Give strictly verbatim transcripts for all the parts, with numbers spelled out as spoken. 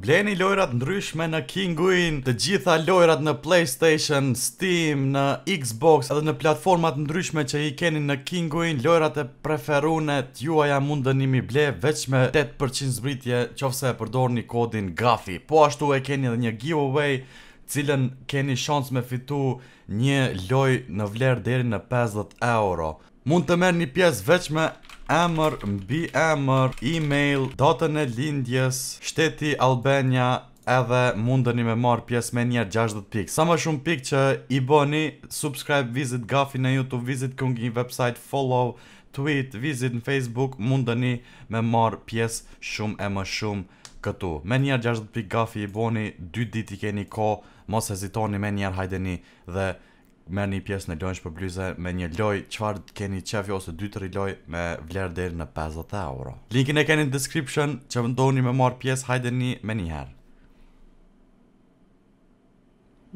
bleni lojrat ndryshme në Kinguin, të gjitha lojrat në Playstation, Steam, në Xbox, edhe në platformat ndryshme që i keni në Kinguin, lojrat e preferune t'juaja mund dëni mi ble veç me tetë përqind zbritje qofse e përdorni kodin GAFII. Po ashtu e keni edhe një giveaway cilën keni shans me fitu një loj në vlerë deri në pesëdhjetë euro. Mund të merë një pjesë veç me emër, mbi emër, email, datën e lindjes, shteti Albania, edhe mundeni me marë pjesë me njerë gjashtëdhjetë pikë. Sa më shumë pikë që i boni, subscribe, visit GAFII në YouTube, visit Kinguin website, follow, tweet, visit në Facebook, mundeni me marë pjesë shumë e më shumë këtu. Me njerë gjashtëdhjetë pikë GAFII i boni, dy ditë i keni ko, mos hezitoni, me njerë hajdeni dhe merë një pjesë në lojnë shpërblyze me një loj, qëfar keni qefi ose dy tri loj me vlerë deri në pesëdhjetë euro. Linkin e keni në description, që vëndoni me marë pjesë, hajdeni me njëherë.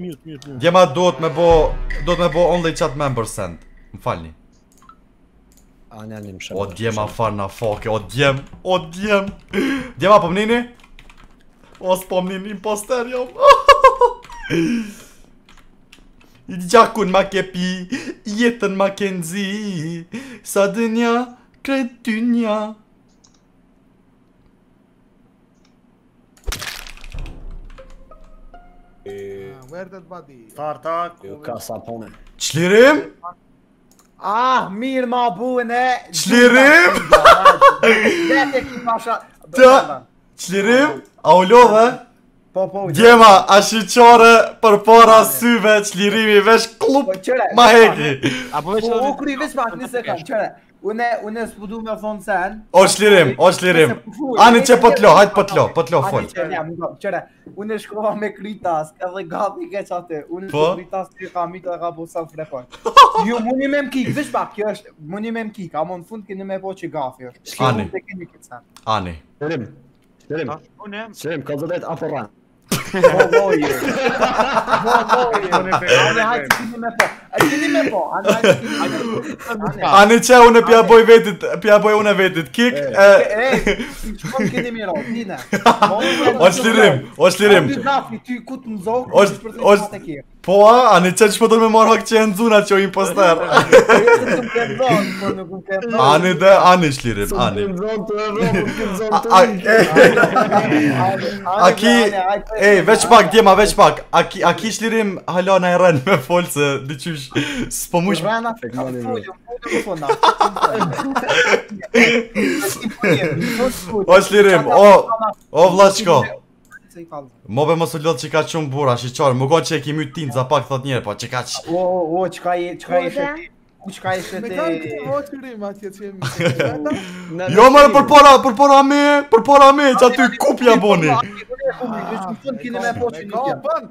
Mute, mute, mute. Gjema duhet me bo, duhet me bo only chat member send. Më falni. O djema farna foke, o djem, o djem. Djema pëmnini? O s'pëmnini, imposter jam. Gjakun ma ke pi, jetën ma ke nzi, sa dënja, krejt ty nja. Tartak, ka sapone. Qlirim? Ah, mirë ma buene. Qlirim? Qlirim? A u lodhe? Gjema, a shqyqare për para syve qlirimi vesh klup ma heki. U kri vesh pak një sekund, qëre. Une s'pudu me thonë sen. O shlirim, o shlirim. Ani që pëtlo, hajt pëtlo, pëtlo full. Qëre, une shkova me kritas edhe gati keq atë. Une kritas të kamit edhe ka bosa frekon. Ju, muni me m'kik, vesh pak, kjo është, muni me m'kik. Amo në fund këni me po që gafi. Ani, ani. Shlirim, shlirim, ka zëdhet apo ranë. Vovoje Vovoje Ane hajtë kini me po Kini me po Ane që une pja boj vetit Pja boj une vetit Kik Shkon kini miro Tine O shlirim O shlirim Po a Ane që që pëtër me marrë hak që e nëzuna që o imposter Ane dhe Ane shlirim A ki Ej, veç pak, djema, veç pak. A kish lirim halana e rënë me folë se diqysh s'po mush... Rëna të ka folë, më folë, më folë. O shlirim, o vlaçko. Mobe më sullot që ka qumë bura, shiqarë, më gojnë që e kimi t'in za pak thot njerë, po që ka që... O, o, o, që ka e shetë... U që ka e shetë... Me kanë këtë voqë rrim atje që jemi... Jo mërë përpora, përpora me, përpora me, që aty kupja boni. Në fund këni me po që nuk jam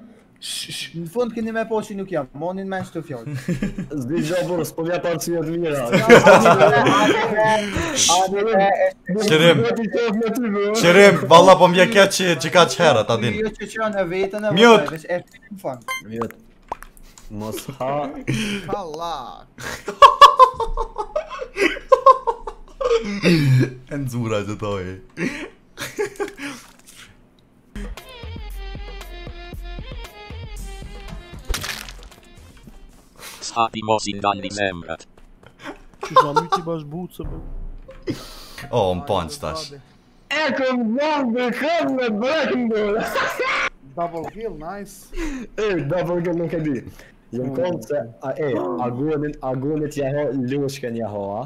Në fund këni me po që nuk jam Monin men që të fjallë Zdi gjabur, s'po vja parëcijat mira Qërim Qërim, valla po mje ke që ka qëherë ta din Mjët Mjët Mos ha Kallak E nëzura që toj S'hapi mos i ndalli zemrat. Qështë a myti bash bucë bë? O, më panç tash. E këm bërë bërë këm me bërë bërë. Double kill, nice. E, double kill nuk e di. Jëmë konë se, e, agunit jaho, lushken jaho, a?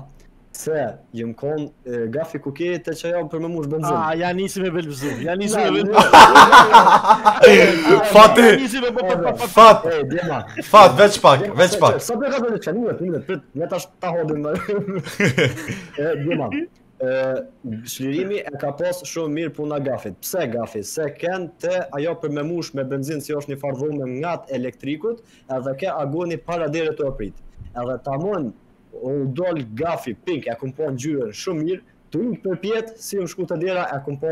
Se, jëmë konë gafi kuki të që jam për me mush benzim. A, ja nisi me belbëzim, ja nisi me belbëzim. Fati, fat, fat, veç pak, veç pak. Sa përka të leqka, njëmet, njëmet, prit, me tash ta hodin me. Dima, shlirimi e ka pas shumë mirë puna gafit. Pse gafi? Se ken të ajo për me mush me benzin, si është një farvome ngat elektrikut, edhe ke agoni para dere të oprit. Edhe tamon, o dollë gafi, pink, e këmë po në gjyën shumë mirë, të unë për pjetë, si më shku të dira, e këmë po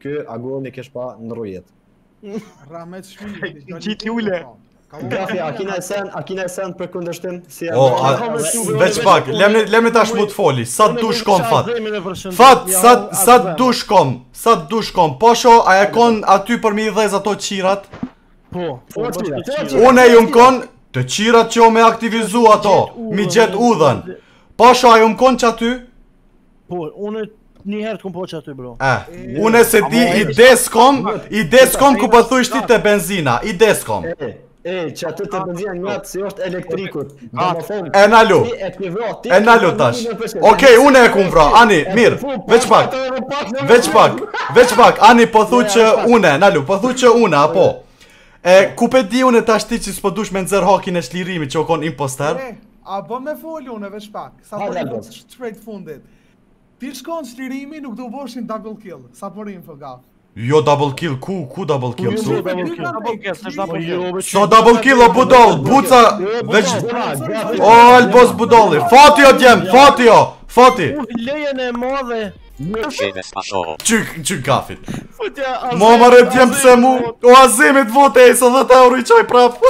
kë agoni kesh pa në rojetë. Ramet shmi, në qitë jule. Gafi, a kina e sen, a kina e sen për kundërshtim? O, veç pak, lemi tash mu të foli, sa të du shkom fat. Fat, sa të du shkom, sa të du shkom, posho, a e kon aty për mi i dhez ato qirat? Po, po qirat. Une ju më kon, të qirat që o me aktivizu ato, mi gjet udhen. Posho, a ju më kon që aty? Po, une... Njëherë t'kom po që aty bro. Eh, une se ti i deskom, i deskom ku pëthuj shti të benzina, i deskom. E, që aty të benzina njëtë si është elektrikut. E nalu, e nalu tash. Okej, une e kum vra, ani, mirë, veç pak, veç pak, veç pak, ani pëthuj që une, nalu, pëthuj që une, apo. E, ku pe di une tash ti që s'pëdush me nëzër hakin e shlirimi që okon imposter? A bo me foli une, veç pak, sa përdo që shtrejt fundit. Ti shkon shlirimi nuk do voshin double kill, sa por info gaf. Jo double kill, ku, ku double kill? Su? So double kill o budol, buca, veç... O, Albos budoli, fati o djem, fati o, fati! Lejen e madhe. Qyk, qyk Gafit. Ma mare djem pse mu, o azimit vote e së dhëta euro i qoj prap.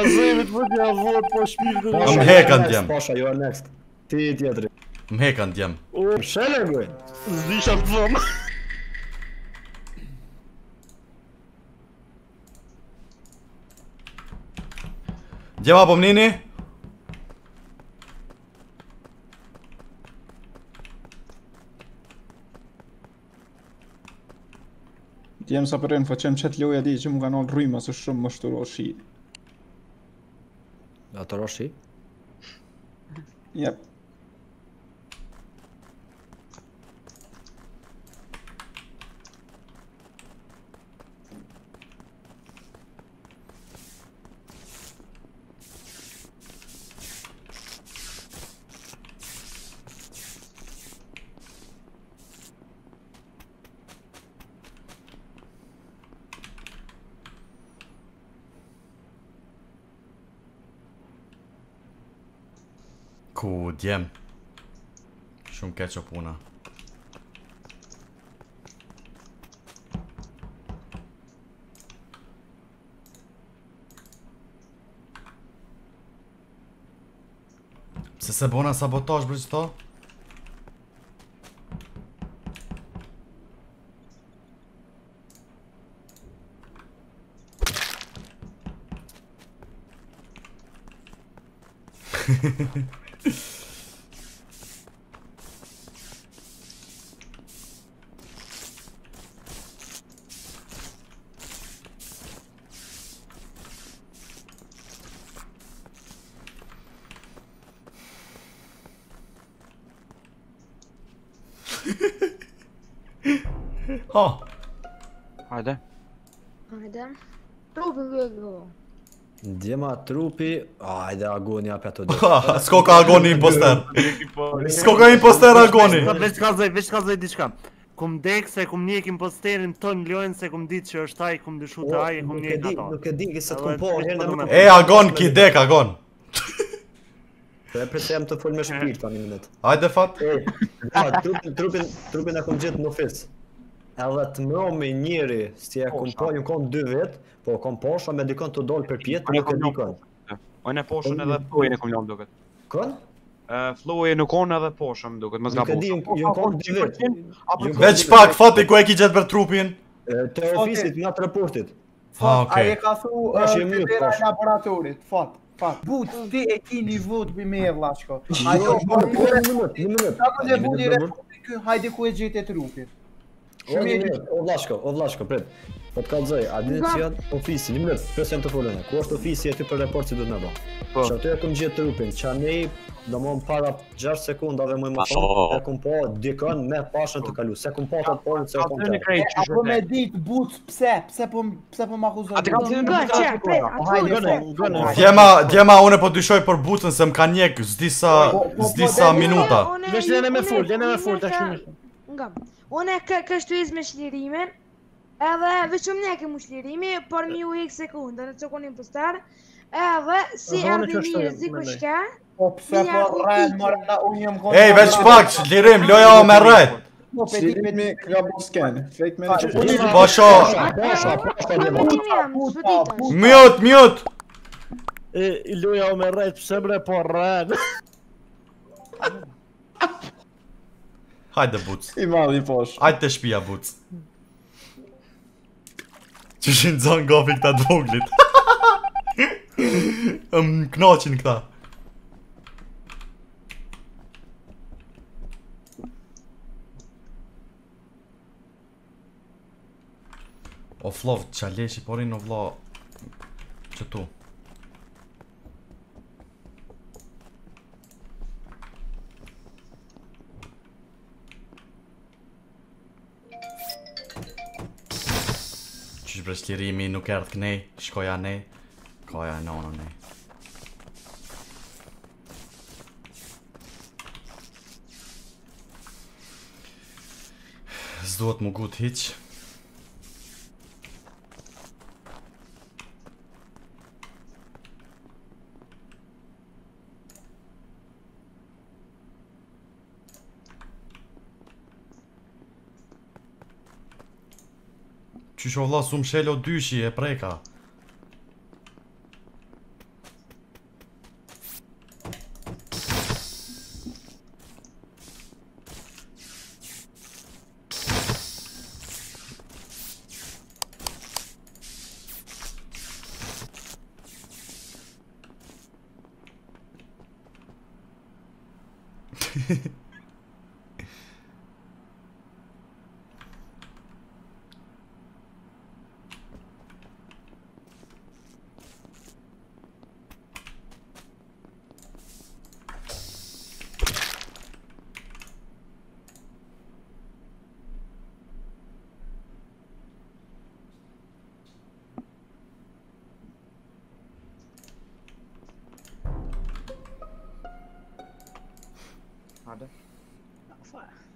Azimit vote e vote po shpirë dhe... Më hekan djem. Pasha, you are next. Ti i tjetëri. Më hekan djem. U, shele gojnë. Zdisha të dhëmë. Djema po mënini? Djem sa përrën, faqem qëtë loja di që mu ka nëllë rrujma së shumë më shtu roshi. A të roshi? Jep. Ku, djem. Shumë keqo puna. Pse se bona sabotaj bërë qëto? Hehehehe. Ha! Hajde. Hajde. Trupi vego. Djema trupi... Hajde, Agoni apja të dhe. Ha! Sko ka Agoni imposter. Sko ka imposter Agoni. Vesh ka zëj, vesh ka zëj diçka. Kum dek se kum njek imposterin ton lojnë se kum dit që është taj, kum dyshu të aj, kum njek ato. Nuk e di, kësë të kum po... E, Agon, ki dek, Agon. E përse jam të full me shpirë tani minut. Hajde, Fat. Trupin e kum gjithë në ofis. Edhe të mërëmi njëri, si e kompa, ju konë dy vetë, po konë posha me dikon të dollë për pjetë, nuk e dikon. Ojnë e poshën edhe flojën e kom lëmë duket. Kon? Flojën nuk konë edhe poshën duket, më zga poshën. Nuk e di, ju konë dy vetë. Veç pak, Fati, ku e ki gjithë për trupin? Të refisit, nga të reportit. Fat, aje ka thu të dera laboratorit, Fat. But, ti e ki një vot për me e vlashko. Ajo, një minut, një minut. O Vlashko, o Vlashko, prit. Po t'ka të zëj, a ditë që janë ofisi, një minut, përse jëmë të folënë. Ku është ofisi e ty për report si du të nëba. Që aty e këmë gjithë trupin, që anej, do më më para gjashtë sekundave më më shumë, e këmë po dikën me pashën të kalu, se këmë po të të porën, se këmë të të. A po me ditë butë, pse, pse po më akuzon? A të kam të në gënë, që, prit, atë të në gënë. Une kështu izme shlirimin, edhe veqëm neke mu shlirimi, për mi u hek sekundë, në që konim pëstar, edhe si erdi mirë ziku shka, minja u pikë. Ej, veç pak, shlirim, loja o me rrët. Shirimi klabo skenë, fake manager. Pasha. Mjot, mjot. I luja o me rejt, pëse mre po rren. Hajde buc. I madhi posh. Hajde të shpia buc. Qëshin zonë gofi këta dvoglit. Më knoqin këta. O flov, qaleshi porin o vla. Qëtu. Qysh breshtirimi nuk erdh kënej, shkoja nej. Koja e nona nej. Zduhet mu gut hiq. Qysh o vla su mshelo dyshi e preka.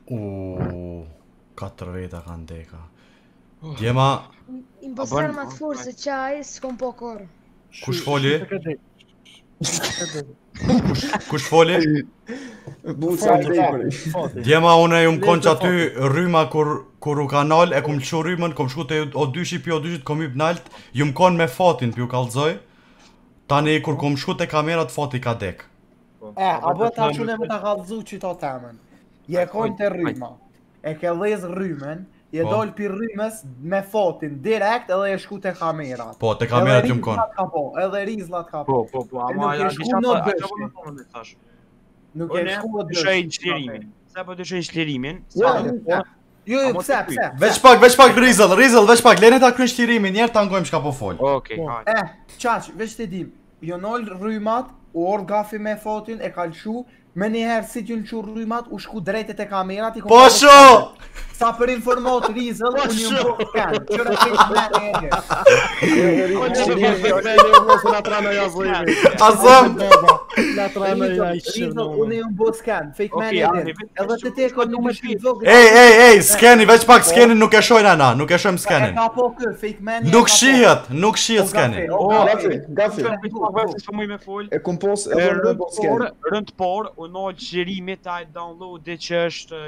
Uuuu, katër veta ka ndeka. Djema... Impostar ma të furë se qaj, s'kom po korë. Kush foli? Kush foli? Djema, une ju më konë që aty rryma kur u kanal, e kum qëshu rrymën, kom shku të o dyshi pi o dyshit, kom i pënalt, ju më konë me fatin pi u kalzoj. Tani, kur kom shku të kamerat, fati ka dek. E, a bët a qune më të kalzu që të temen. Je kojnë të rryma, e ke lez rrymen, je dojnë për rrymes me fotin direkt edhe e shku të kamerat. Po, të kamerat ju më konë. Edhe rizlat ka po. Po, po, po, ama e shku në dështi. Nuk e shku në dështi. Unë dëshojnë qlirimin. Se po dëshojnë qlirimin. Jo, jo, pse, pse. Veç pak, veç pak, rizl, rizl, veç pak, lene ta kryen qlirimin, njerë ta ngojmë shka po folë. Okej, hajt. Eh, qaq, veç të dim, jo nëllë rrymat, u orë gafi me fotin, e kalëshu. Me njëherë si t'ju në qurë rrymat, u shku drejtet e kamerat i komponë... POSHO! Sa për informat Rizëll, unë ju më po kanë, qërë të këtë me në egjë. Unë që për këtë me në egjë, se nga trajme ja zëjme. Asëm! Nga trajme ja i qërë në unë. Unë ju më po s'kanë, fake me në egjë. Edhe të te këtë nuk më shpivë... Ej, ej, ej, skeni, veç pak skeni nuk e shojnë ana, nuk e shojmë skenin. E ka po kë, fake me në egjë... Nuk shihet, nuk shihet skenin. O, Gafi, unë qërimit a e download e që është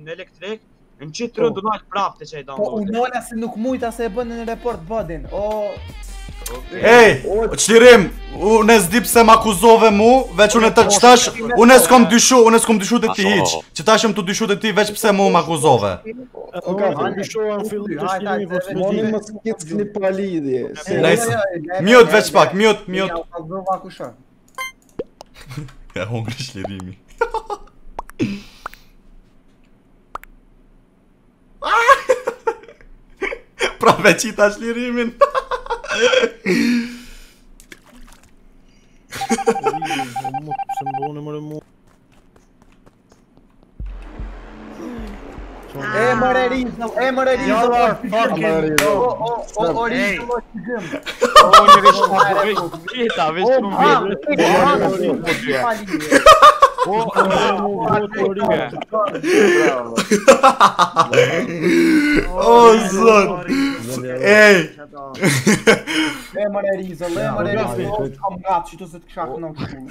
në elektrik. Në qitë rëndë unë alë prapë të që e download e. Po unë alë asë nuk mujtë asë e bënë në report bëdin. Ej, qërim, unë e zdip se më akuzove mu. Veç unë e të qëtash, unë e s'kom dyshu, unë e s'kom dyshu të ti hiq. Qëtashim të dyshu të ti veç pëse mu më akuzove. O Gafi, unë dyshoha në fillu të shlimi vëtë me ti. Unë më s'kitës një palidje. Mjot veç pak, mjot, mjot. Ja hongri shlirimi. Pra veqita shlirimin. E mëre rizëll, e mëre rizëll. O rizëll o që gëmë. O një vishë në veta, vishë në veta. O o zot. Ej. E mëre rizëll, e mëre rizëll. O që kam gatë që të se të kësha këna këshu.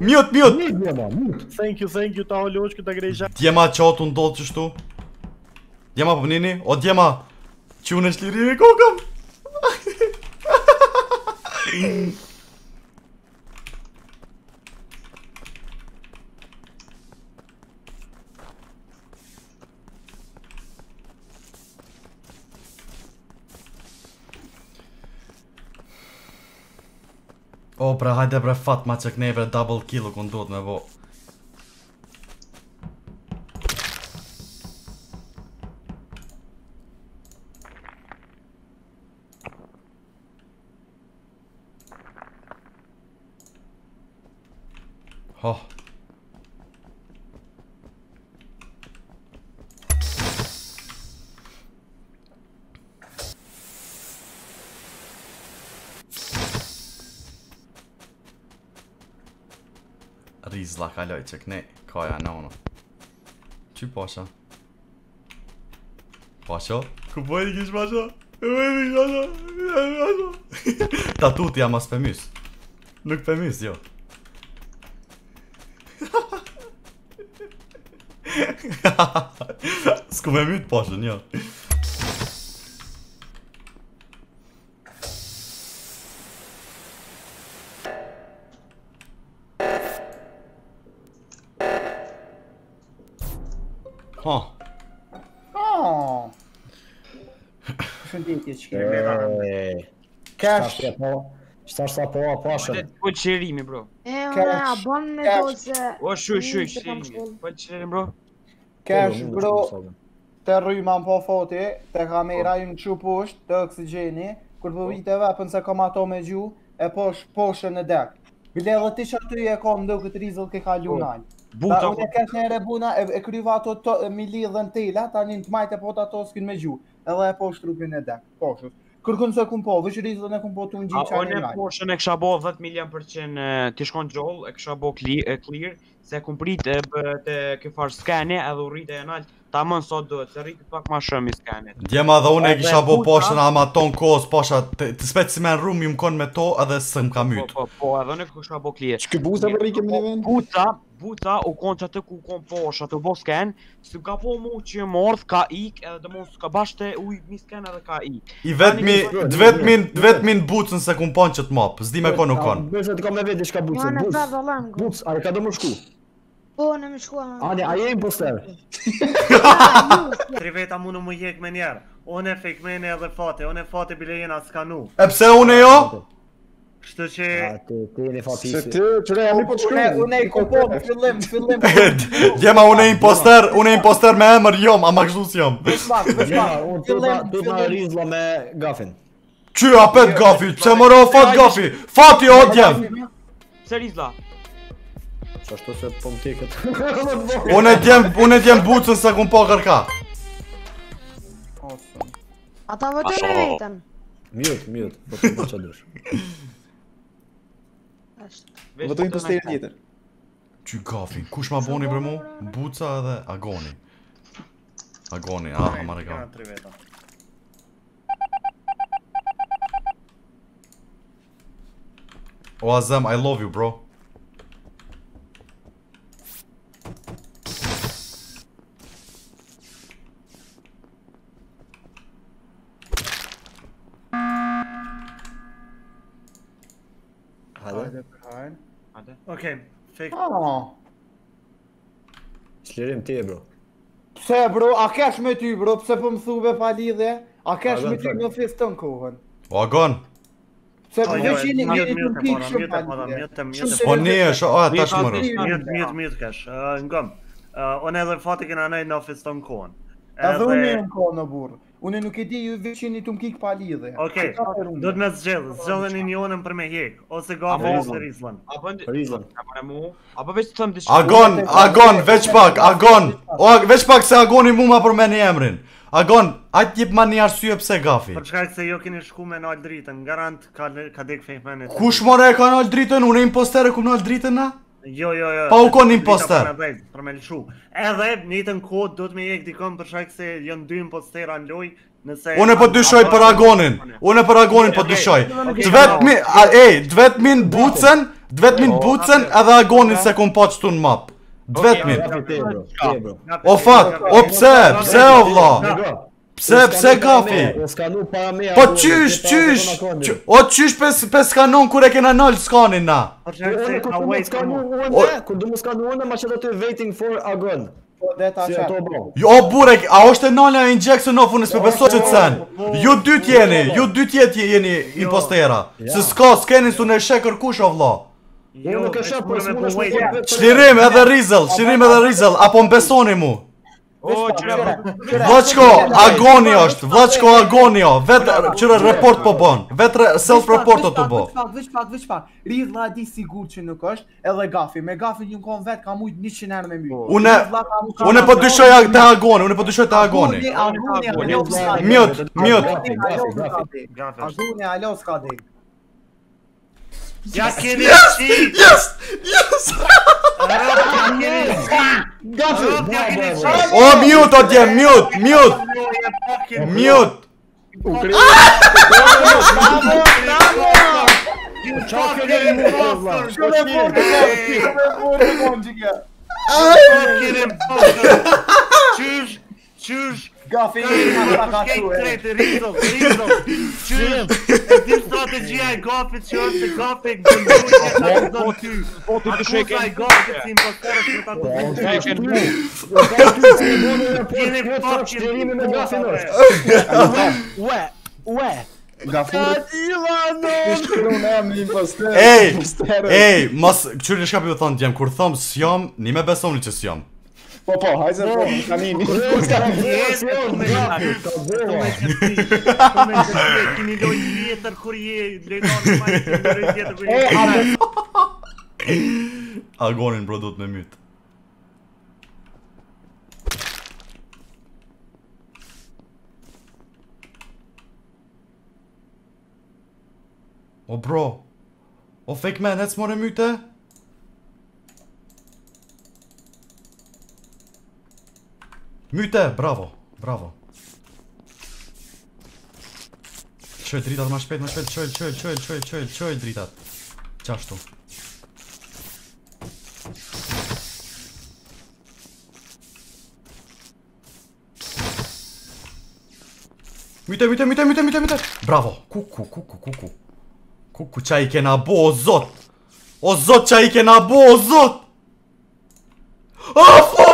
Mjot, mjot. Thank you, thank you, ta holoq këtë agresha. Djema qatë unë do të qështu. Djema pëpënini, o djema. Qune shlirimi kokëm. O, pra hajde bre Fatma që kënej bre double kill-u ku ndot me bo. Oh. Rizla kaloj që këne, kaja në ono. Qy pasha? Pasha? Ku pojnë kish pasha? Ku pojnë kish pasha? Tatut jam as pëmys. Nuk pëmys, jo. S'ku me mytë pashën, jo. Ha. Oh. Shëndetje çka. Kash. Shtash sa po a pashën. Po qërimi, bro. E, a bon me doze. O, shuj, shuj, qërimi. Po qërimi, bro. Kesh bro, të rryma më po foti, të kamera i më qupusht, të oksigeni, kur përviteve për nëse kom ato me gju, e posh poshën në dek. Bile dhe ti që aty e kom do këtë rizëll ke kalu nalë. Ta unë e kesh në rebuna, e kryva ato mi lidhën tela, ta njën të majtë e pot ato s'kin me gju, edhe e posh trupin e dek, poshën. Kërkën se këmë po, vëqë rizën e këmë po të unë gjithë që anë nalë. A one poshën e kësha bo dhjetë milion përqind të shkon gjoll, e kësha bo clear. Se këmë pritë të këfarë skene edhe u rritë e naltë, ta mënë sot duhet, se rritë pak ma shumë i skenet. Djema dhe une e kisha bo poshën ama tonë kohës, posha të spetë si me në rumë ju më konë me to edhe së më ka mytë. Po, po, po, edhe une kisha bo klije. Që kë buta për rrike më në vendë? Buta, buta u konë që atë ku konë poshë, atë u bo skenë, së ka po mu që e mordhë, ka ikë edhe dhe mu së ka bashte ujë mi skenë edhe ka ikë. I vetëmin bucën se këmë ponë që të mapë, zdi me konë u konë. Po, në më shkua më... Ani, a je imposter? Tri veta mu në mu jek me njerë. One fekmene edhe fate, one fate bile jena skanu. E pse une jo? Shtë që... Se të qëre jam i po të shkru. Une i kopo, në fillim, në fillim. Djema, une imposter, une imposter me emër jom, ama kështu s'jom. Veshmak, veshmak, unë të të rizla me Gafin. Që, apet Gafi, pse mëro fat Gafi? Fati o djem! Pse rizla? Qashtu se po më teket. Unë e djem bucën se kun po kërka. Ata vëtën e vetën. Mjët, mjët, po të më që dush. Vëtën të stejnë tjetër. Qy Gafin, kush ma boni për mu? Buca edhe Agoni. Agoni, ah, ma rega. O Azem, I love you bro. Okej, fake. Shlirim ti e bro. Pse bro, a kesh me ty bro, pse për më thube pa lidhe? A kesh me ty në fis të në kohën? O agon. Pse përveqini njëri të në pikë shumë pa lidhe. Po një e shë, a tash mërë. Mjët, mjët, mjët kesh, ngëm. Unë edhe fati këna nëjë në fis të në kohën. Edhe unë e në kohë në burë. Unë nuk e di ju veqini të më kikë pa lidhe. Okej, do të me zgjedhë, zgjedhën i njonën për me hek. Ose Gafi ose Rizlan. Rizlan. Apo veç të thëmë dishku. Agon, Agon, veç pak, Agon. Veç pak se Agoni mu ma për me një emrin. Agon, ajtë jip ma një arsye pse Gafi. Për shkak se jo keni shku me nalë dritën, garant ka dek fejmenet. Kush more e ka nalë dritën, unë e impostere ku nalë dritën na? Jo, jo, jo. Pa u konë imposter. Për me lëshu. Edhe, një të në kodë, do të me jek dikon për shak se jënë dy impostera në loj. Unë e për dyshoj për Agonin. Unë e për Agonin për dyshoj. Dvetmin bucen, dvetmin bucen edhe Agonin se kom po qëtu në mapë. Dvetmin. O fat, o pse, pse o vla. Pse, pse Gafin? Po qysh, qysh, o qysh pe skanon kur e kena nëllë skanin na? Kur du mu skanuone, ma që do të waiting for a gun. Jo burek, a është e nëllë e injection of unë s'pepesoj që të sen. Ju dyt jeni, ju dyt jeti jeni impostera. Se s'ka, s'kenin s'u në shek kërkush o vla. Shlirim edhe Rizal, shlirim edhe Rizal, apo mbesoni mu? Vlaçko, agoni është, Vlaçko agoni o, vetë qëre report po bon, vetë self-reporto të bo. Vëqpak, vëqpak, vëqpak, Rizla di sigur që nuk është, edhe Gafi, me Gafi një konë vetë ka mujtë njëqind herë me mjë. Une po dyshoj të agoni, une po dyshoj të agoni. Mjët, mjët. Agoni, alo s'ka dek. Ja keni qi! Yes! Yes! Ja keni qi! Gafin! Ja keni qi! O, mute o dje, mute, mute! Mute! Bravo, bravo! You fucking imposter! Fucking imposter! Qysh, qysh! Gafin, shkej të Rizal, Rizal, qysh, e ti strategia e Gafit që është se Gafit gëndurë që ka të do ty, a kusa e Gafit si imposterës në të të të të të jene fucking imposterë. Ue, ue, Gafurët, ishkëru në jam një imposterë. Ej, mas, qyri në shkapi për thonë djemë, kur thomë s'jam, një me besoni që s'jam. Po po, hajse po, kanini. Ska një jesë, me një të zërë. Kini lojnë vjetër kur je, lejtoni majtë, lojnë vjetër kur je. Agonin bro, do të me mytë. O bro, o fake man, e të s'more mytë? Myte, bravo, bravo. Qoj dritat ma shpet, ma shpet, qoj, qoj, qoj, qoj, qoj, qoj dritat. Qashtu. Myte, myte, myte, myte, myte, myte. Bravo, kuku, kuku, kuku. Kuku, qa i kena bo, o zot. O zot, qa i kena bo, o zot. A, f***!